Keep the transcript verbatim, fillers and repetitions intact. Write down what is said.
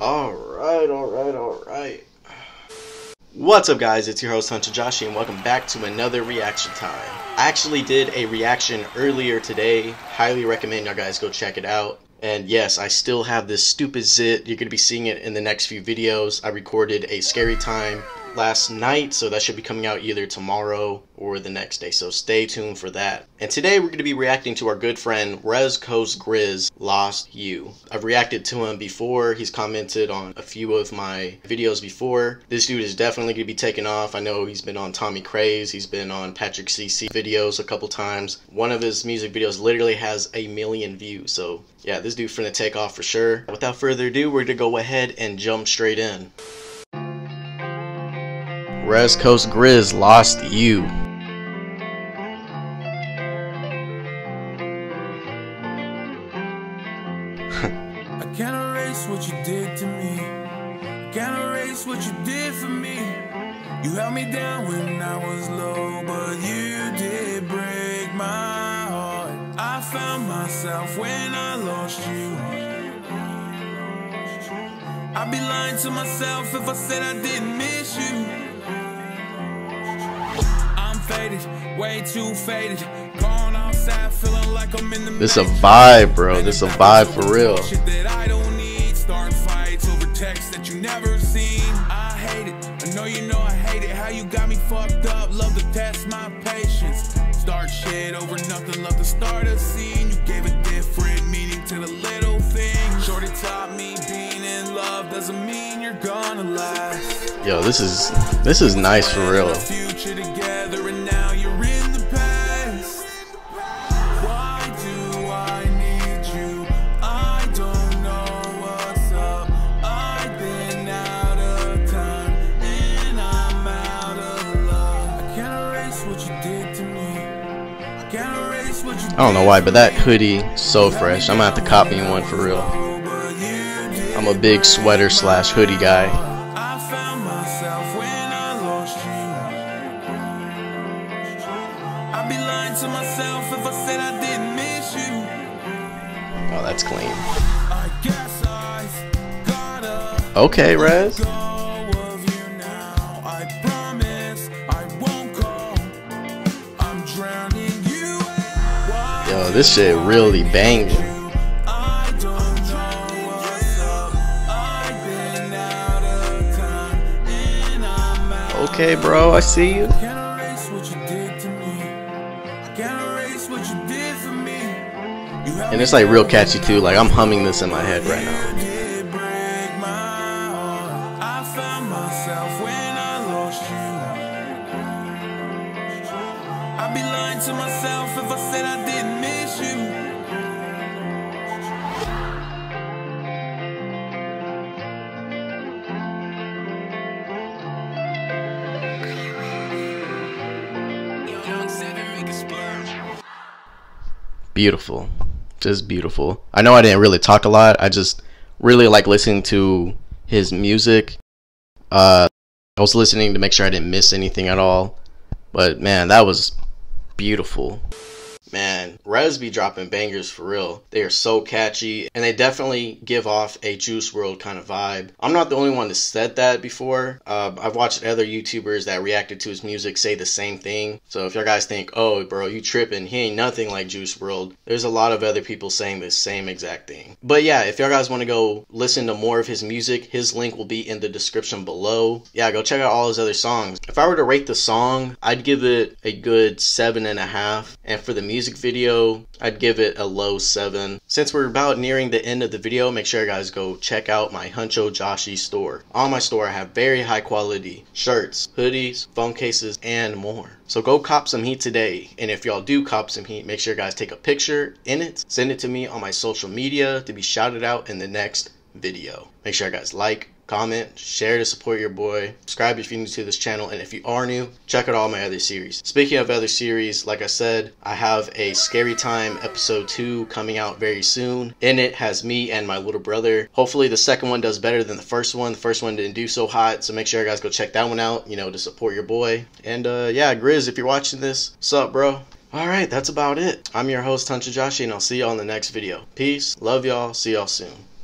Alright, alright, alright. What's up guys, it's your host Huncho Joshi and welcome back to another reaction time. I actually did a reaction earlier today, highly recommend y'all guys go check it out. And yes, I still have this stupid zit, you're going to be seeing it in the next few videos. I recorded a scary time last night, so that should be coming out either tomorrow or the next day, so stay tuned for that. And today we're going to be reacting to our good friend Rezcoast Grizz, Lost You. I've reacted to him before, he's commented on a few of my videos before. This dude is definitely going to be taking off. I know he's been on Tommy Craze, he's been on Patrick C C videos a couple times. One of his music videos literally has a million views, so yeah, this dude's finna take off for sure. Without further ado, we're going to go ahead and jump straight in. Rezcoast Grizz, Lost You. I can't erase what you did to me. I can't erase what you did for me. You held me down when I was low, but you did break my heart. I found myself when I lost you. I'd be lying to myself if I said I didn't miss you. Faded, way too faded. Gone outside, feeling like I'm in the This a vibe, bro. This a vibe for real. Shit that I don't need. Start fights over texts that you never seen. I hate it. I know you know I hate it. How you got me fucked up. Love to test my patience. Start shit over nothing. Love to start a scene. You gave a different meaning to the little thing. Shorty taught me being in love doesn't mean you're gonna last. Yo, this is this is nice for real. I don't know why, but that hoodie so fresh. I'm gonna have to copy one for real. I'm a big sweater slash hoodie guy. I found myself when I lost you. I'd be lying to myself if I said I didn't miss you. Oh, that's clean. I guess I gotta okay, Rez. Yo, this shit really banging. I don't know what's up. I've been out of time and I'm out. Okay, bro, I see you. I can't erase what you did to me. I can't erase what you did for me. And it's like real catchy too, like I'm humming this in my head right now. You did break my heart. I found myself when I lost you. I'd be lying to myself if I said I didn't. Beautiful, just beautiful. I know I didn't really talk a lot, I just really like listening to his music. uh I was listening to make sure I didn't miss anything at all, but man, that was beautiful. Man, Rez be dropping bangers for real. They are so catchy and they definitely give off a Juice World kind of vibe. I'm not the only one that said that before. Uh, I've watched other YouTubers that reacted to his music say the same thing. So if y'all guys think, oh bro, you tripping, he ain't nothing like Juice World, there's a lot of other people saying the same exact thing. But yeah, if y'all guys want to go listen to more of his music, his link will be in the description below. Yeah, go check out all his other songs. If I were to rate the song, I'd give it a good seven and a half. And for the music music video, I'd give it a low seven. Since we're about nearing the end of the video, make sure you guys go check out my Huncho Joshi store. On my store I have very high quality shirts, hoodies, phone cases, and more. So go cop some heat today, and if y'all do cop some heat, make sure you guys take a picture in it, send it to me on my social media to be shouted out in the next video. Make sure you guys like, comment, share to support your boy, subscribe if you're new to this channel, and if you are new, check out all my other series. Speaking of other series, like I said, I have a Scary Time episode two coming out very soon. In it has me and my little brother. Hopefully the second one does better than the first one. The first one didn't do so hot, so make sure you guys go check that one out, you know, to support your boy. And uh, yeah, Grizz, if you're watching this, what's up, bro? Alright, that's about it. I'm your host, Huncho Joshi, and I'll see y'all in the next video. Peace, love y'all, see y'all soon.